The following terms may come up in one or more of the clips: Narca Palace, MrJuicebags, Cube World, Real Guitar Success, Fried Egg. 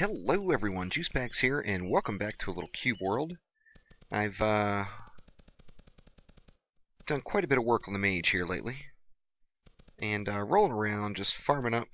Hello everyone, JuiceBags here, and welcome back to a little Cube World. I've done quite a bit of work on the mage here lately, and rolling around just farming up.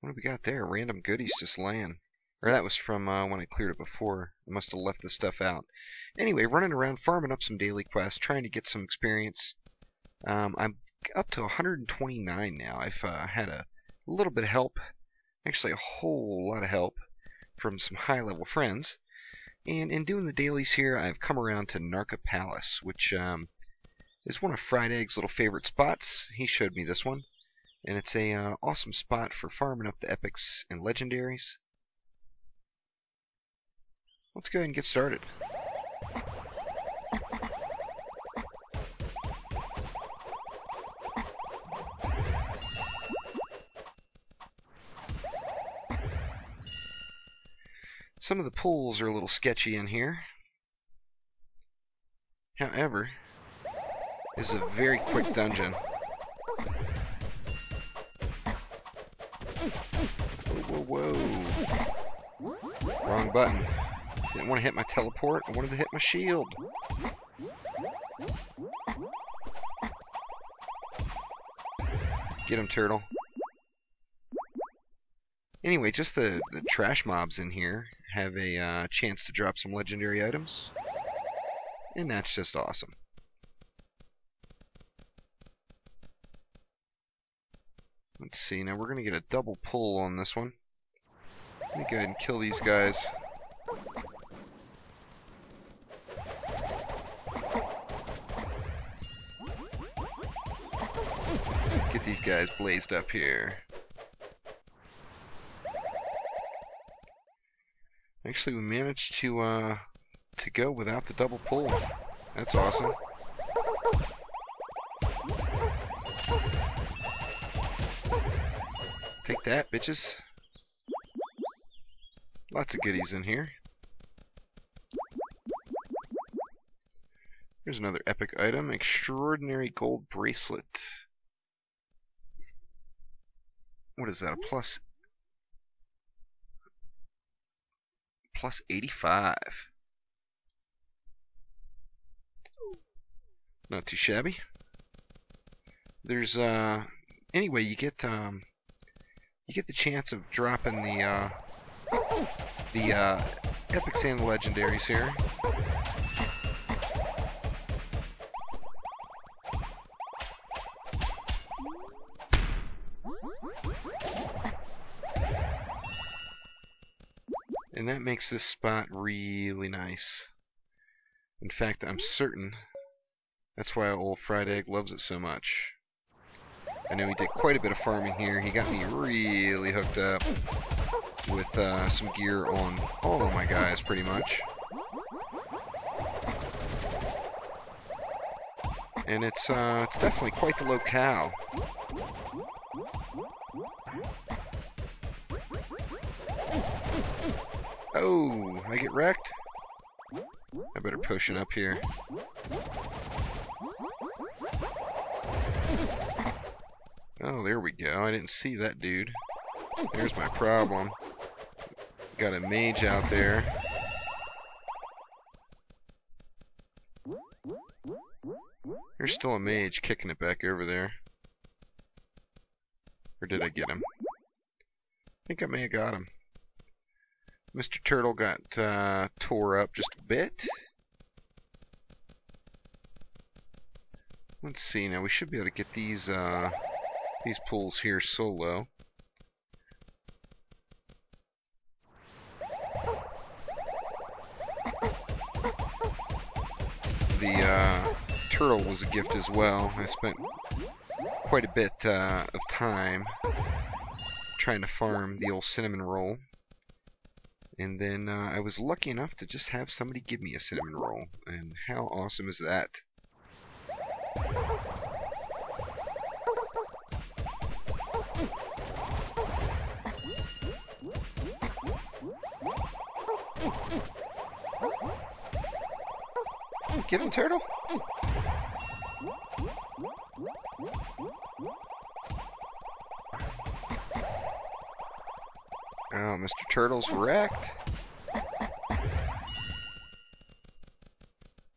What have we got there? Random goodies just laying. Or that was from when I cleared it before. I must have left this stuff out. Anyway, running around farming up some daily quests, trying to get some experience. I'm up to 129 now. I've had a little bit of help. Actually, a whole lot of help from some high-level friends. And in doing the dailies here, I've come around to Narca Palace, which is one of Fried Egg's little favorite spots. He showed me this one. And it's a awesome spot for farming up the epics and legendaries. Let's go ahead and get started. Some of the pools are a little sketchy in here. However, this is a very quick dungeon. Whoa, whoa, whoa. Wrong button. Didn't want to hit my teleport. I wanted to hit my shield. Get him, turtle. Anyway, just the trash mobs in here have a chance to drop some legendary items, and that's just awesome. Let's see, now we're gonna get a double pull on this one. Let me go ahead and kill these guys. Get these guys blazed up here. Actually, we managed to go without the double pull. That's awesome. Take that, bitches. Lots of goodies in here. Here's another epic item, extraordinary gold bracelet. What is that, a plus? Plus 85. Not too shabby. There's anyway, you get the chance of dropping the epics and the legendaries here. And that makes this spot really nice. In fact, I'm certain that's why old Fried Egg loves it so much. I know he did quite a bit of farming here. He got me really hooked up with some gear on all of my guys, pretty much. And it's definitely quite the locale. Oh, I get wrecked? I better potion up here. Oh, there we go. I didn't see that dude. There's my problem. Got a mage out there. There's still a mage kicking it back over there. Or did I get him? I think I may have got him. Mr. Turtle got tore up just a bit. Let's see now. We should be able to get these pools here solo. The turtle was a gift as well. I spent quite a bit of time trying to farm the old cinnamon roll. And then I was lucky enough to just have somebody give me a cinnamon roll. And how awesome is that? Get him, turtle! Oh, Mr. Turtle's wrecked. I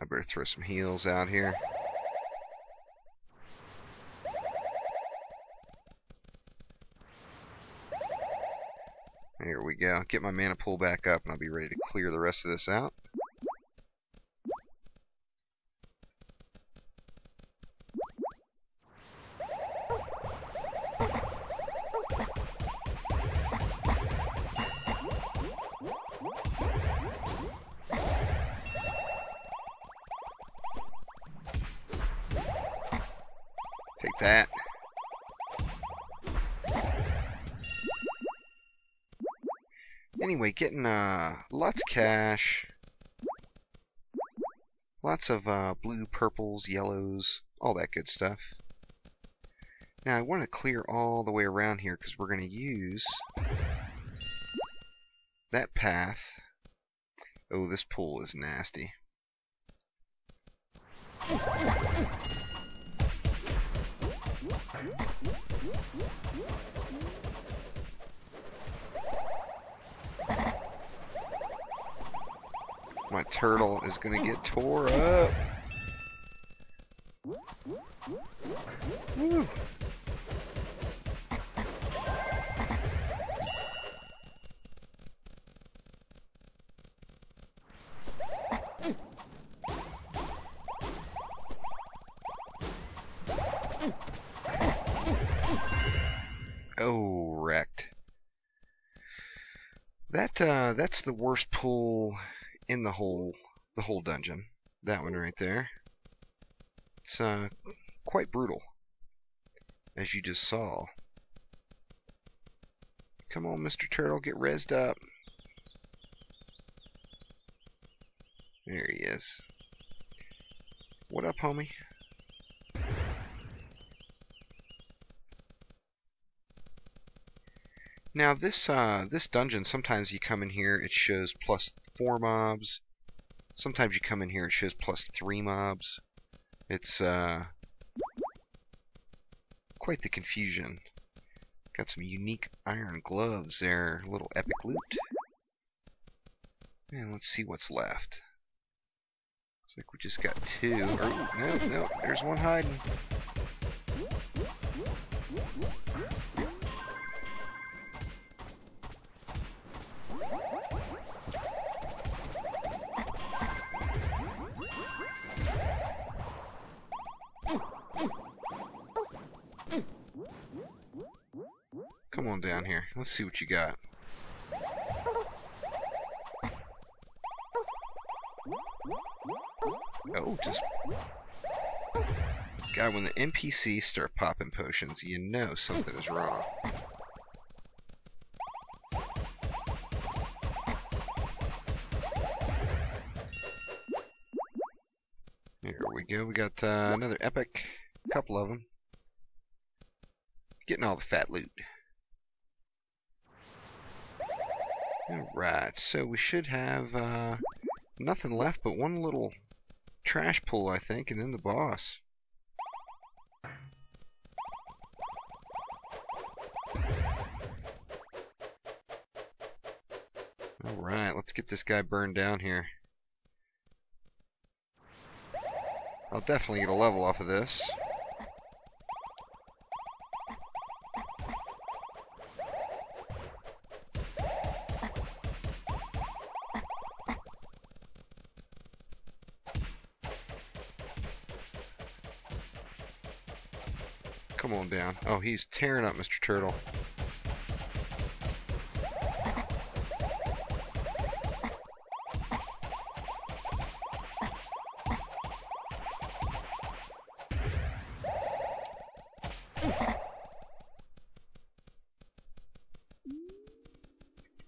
better throw some heals out here. Here we go. Get my mana pool back up and I'll be ready to clear the rest of this out. Take that. Anyway, getting lots of cash, lots of blue, purples, yellows, all that good stuff. Now I want to clear all the way around here because we're going to use that path. Oh, this pool is nasty. My turtle is gonna get tore up. Woo. Oh, wrecked. That's the worst pool in the whole dungeon. That one right there. It's quite brutal, as you just saw. Come on, Mr. Turtle, get rezzed up. There he is. What up, homie? Now this this dungeon, sometimes you come in here, it shows +4 mobs. Sometimes you come in here, it shows +3 mobs. It's quite the confusion. Got some unique iron gloves there, a little epic loot. And let's see what's left. Looks like we just got two. Oh, no, there's one hiding. Come on down here. Let's see what you got. Oh, just... God, when the NPCs start popping potions, you know something is wrong. Here we go. We got another epic. Couple of them. Getting all the fat loot. Alright, so we should have nothing left but one little trash pool, I think, and then the boss. Alright, let's get this guy burned down here. I'll definitely get a level off of this. Come on down. Oh, he's tearing up Mr. Turtle.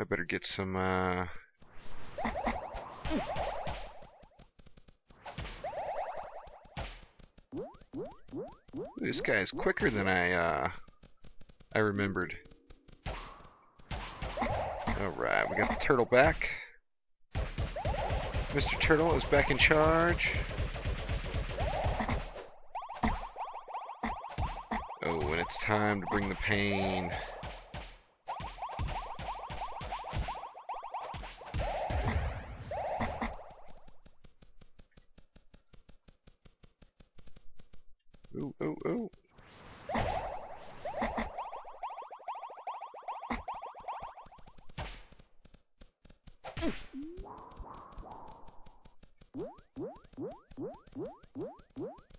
I better get some, this guy is quicker than I remembered. Alright, we got the turtle back. Mr. Turtle is back in charge. Oh, and it's time to bring the pain.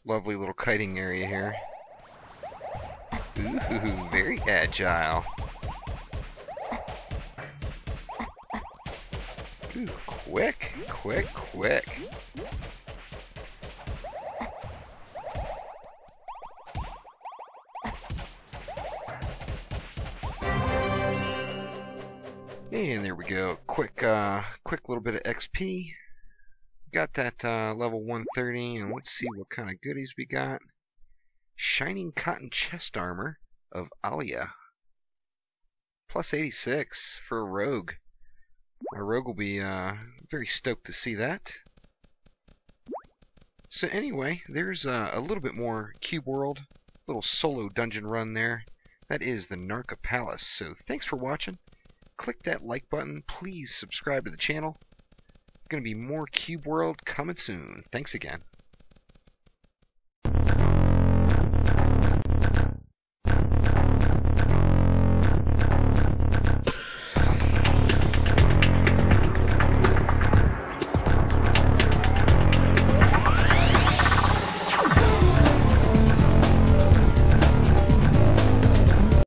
Lovely little kiting area here. Ooh, very agile. Ooh, quick, quick, quick. And there we go. Quick, quick little bit of XP. Got that level 130, and let's see what kind of goodies we got. Shining Cotton Chest Armor of Alia. Plus 86 for a rogue. Our rogue will be very stoked to see that. So anyway, there's a little bit more Cube World. Little solo dungeon run there. That is the Narca Palace. So thanks for watching. Click that like button. Please subscribe to the channel. Going to be more Cube World coming soon. Thanks again.